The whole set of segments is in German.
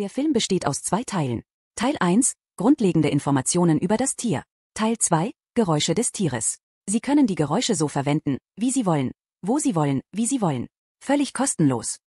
Der Film besteht aus 2 Teilen. Teil 1, grundlegende Informationen über das Tier. Teil 2, Geräusche des Tieres. Sie können die Geräusche so verwenden, wie Sie wollen, wo Sie wollen, wie Sie wollen. Völlig kostenlos.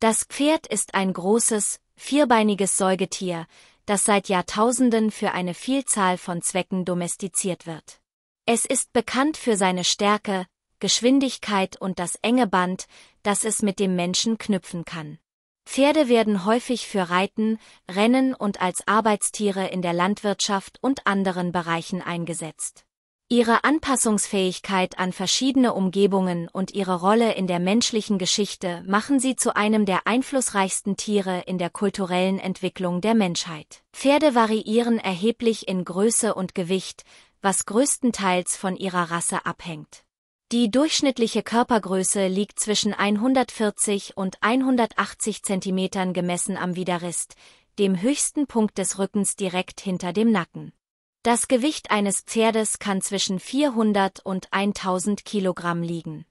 Das Pferd ist ein großes, vierbeiniges Säugetier, das seit Jahrtausenden für eine Vielzahl von Zwecken domestiziert wird. Es ist bekannt für seine Stärke, Geschwindigkeit und das enge Band, das es mit dem Menschen knüpfen kann. Pferde werden häufig für Reiten, Rennen und als Arbeitstiere in der Landwirtschaft und anderen Bereichen eingesetzt. Ihre Anpassungsfähigkeit an verschiedene Umgebungen und ihre Rolle in der menschlichen Geschichte machen sie zu einem der einflussreichsten Tiere in der kulturellen Entwicklung der Menschheit. Pferde variieren erheblich in Größe und Gewicht, was größtenteils von ihrer Rasse abhängt. Die durchschnittliche Körpergröße liegt zwischen 140 und 180 cm gemessen am Widerrist, dem höchsten Punkt des Rückens direkt hinter dem Nacken. Das Gewicht eines Pferdes kann zwischen 400 und 1000 Kilogramm liegen.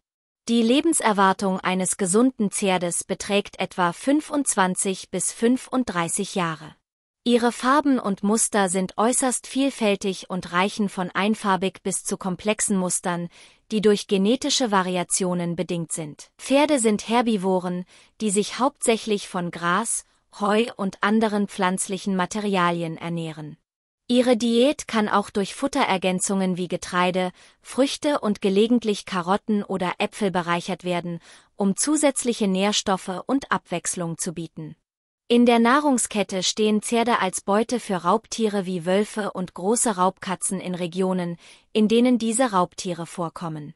Die Lebenserwartung eines gesunden Pferdes beträgt etwa 25 bis 35 Jahre. Ihre Farben und Muster sind äußerst vielfältig und reichen von einfarbig bis zu komplexen Mustern, die durch genetische Variationen bedingt sind. Pferde sind Herbivoren, die sich hauptsächlich von Gras, Heu und anderen pflanzlichen Materialien ernähren. Ihre Diät kann auch durch Futterergänzungen wie Getreide, Früchte und gelegentlich Karotten oder Äpfel bereichert werden, um zusätzliche Nährstoffe und Abwechslung zu bieten. In der Nahrungskette stehen Pferde als Beute für Raubtiere wie Wölfe und große Raubkatzen in Regionen, in denen diese Raubtiere vorkommen.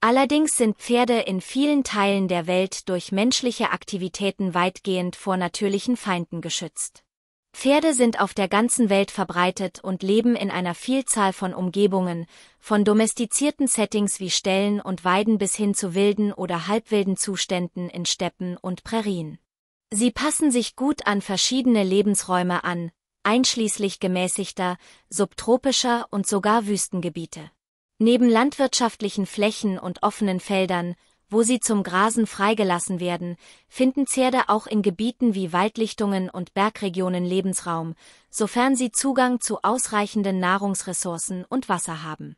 Allerdings sind Pferde in vielen Teilen der Welt durch menschliche Aktivitäten weitgehend vor natürlichen Feinden geschützt. Pferde sind auf der ganzen Welt verbreitet und leben in einer Vielzahl von Umgebungen, von domestizierten Settings wie Ställen und Weiden bis hin zu wilden oder halbwilden Zuständen in Steppen und Prärien. Sie passen sich gut an verschiedene Lebensräume an, einschließlich gemäßigter, subtropischer und sogar Wüstengebiete. Neben landwirtschaftlichen Flächen und offenen Feldern, wo sie zum Grasen freigelassen werden, finden Pferde auch in Gebieten wie Waldlichtungen und Bergregionen Lebensraum, sofern sie Zugang zu ausreichenden Nahrungsressourcen und Wasser haben.